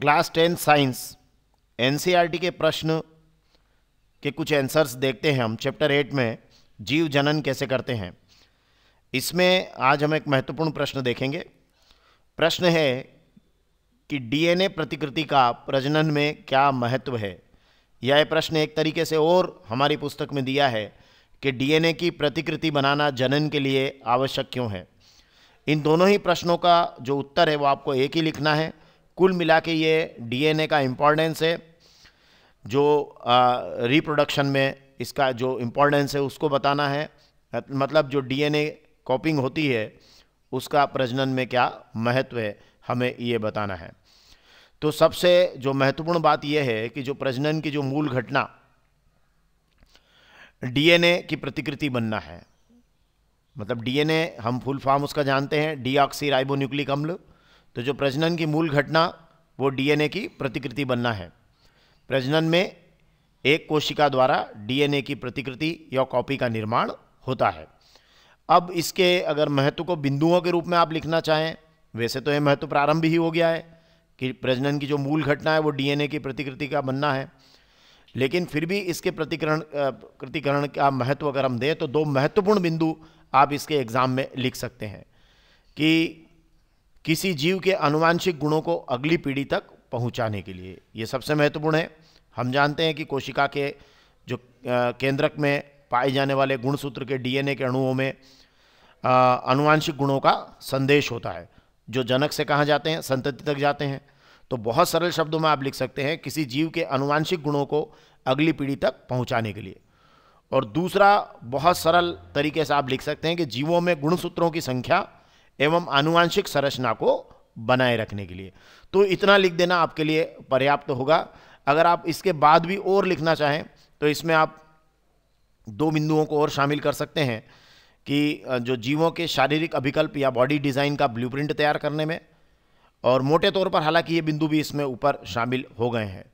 Class 10 science NCERT के प्रश्न के कुछ आंसर्स देखते हैं हम। चैप्टर 8 में जीव जनन कैसे करते हैं, इसमें आज हम एक महत्वपूर्ण प्रश्न देखेंगे। प्रश्न है कि DNA प्रतिकृति का प्रजनन में क्या महत्व है। यह प्रश्न एक तरीके से और हमारी पुस्तक में दिया है कि DNA की प्रतिकृति बनाना जनन के लिए आवश्यक क्यों है। इन दोनों ही प्रश्नों का जो उत्तर है वो आपको एक ही लिखना है। कुल मिला के ये DNA का इम्पोर्टेंस है, जो रिप्रोडक्शन में इसका जो इम्पोर्टेंस है उसको बताना है। मतलब जो DNA कॉपिंग होती है उसका प्रजनन में क्या महत्व है हमें ये बताना है। तो सबसे जो महत्वपूर्ण बात यह है कि जो प्रजनन की जो मूल घटना DNA की प्रतिकृति बनना है। मतलब DNA हम फुल फॉर्म उसका जानते हैं डीऑक्सीराइबोन्यूक्लिक अम्ल। तो जो प्रजनन की मूल घटना वो DNA की प्रतिकृति बनना है। प्रजनन में एक कोशिका द्वारा DNA की प्रतिकृति या कॉपी का निर्माण होता है। अब इसके अगर महत्व को बिंदुओं के रूप में आप लिखना चाहें, वैसे तो यह महत्व प्रारंभ ही हो गया है कि प्रजनन की जो मूल घटना है वो DNA की प्रतिकृति का बनना है। लेकिन फिर भी इसके प्रतिकरण का महत्व अगर हम दें तो दो महत्वपूर्ण बिंदु आप इसके एग्ज़ाम में लिख सकते हैं कि किसी जीव के आनुवांशिक गुणों को अगली पीढ़ी तक पहुंचाने के लिए, ये सबसे महत्वपूर्ण है। हम जानते हैं कि कोशिका के जो केंद्रक में पाए जाने वाले गुणसूत्र के DNA के अणुओं में आनुवांशिक गुणों का संदेश होता है जो जनक से कहाँ जाते हैं, संतति तक जाते हैं। तो बहुत सरल शब्दों में आप लिख सकते हैं किसी जीव के आनुवांशिक गुणों को अगली पीढ़ी तक पहुँचाने के लिए। और दूसरा बहुत सरल तरीके से आप लिख सकते हैं कि जीवों में गुणसूत्रों की संख्या एवं आनुवांशिक संरचना को बनाए रखने के लिए। तो इतना लिख देना आपके लिए पर्याप्त होगा। अगर आप इसके बाद भी और लिखना चाहें तो इसमें आप दो बिंदुओं को और शामिल कर सकते हैं कि जो जीवों के शारीरिक अभिकल्प या बॉडी डिज़ाइन का ब्लूप्रिंट तैयार करने में, और मोटे तौर पर हालांकि ये बिंदु भी इसमें ऊपर शामिल हो गए हैं।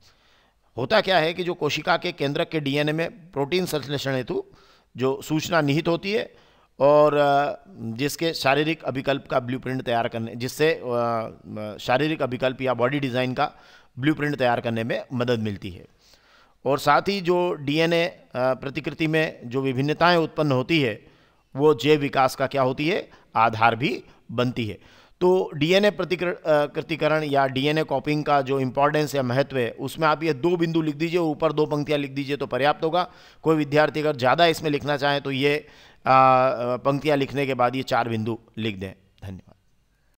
होता क्या है कि जो कोशिका के केंद्रक के DNA में प्रोटीन संश्लेषण हेतु जो सूचना निहित होती है और जिसके शारीरिक अभिकल्प का ब्लूप्रिंट तैयार करने, जिससे शारीरिक अभिकल्प या बॉडी डिज़ाइन का ब्लूप्रिंट तैयार करने में मदद मिलती है। और साथ ही जो DNA प्रतिकृति में जो विभिन्नताएं उत्पन्न होती है वो जैव विकास का क्या होती है, आधार भी बनती है। तो DNA प्रतिकृतिकरण या DNA कॉपिंग का जो इम्पोर्टेंस या महत्व है उसमें आप ये दो बिंदु लिख दीजिए, ऊपर दो पंक्तियाँ लिख दीजिए तो पर्याप्त होगा। कोई विद्यार्थी अगर ज़्यादा इसमें लिखना चाहे तो ये पंक्तियाँ लिखने के बाद ये चार बिंदु लिख दें। धन्यवाद।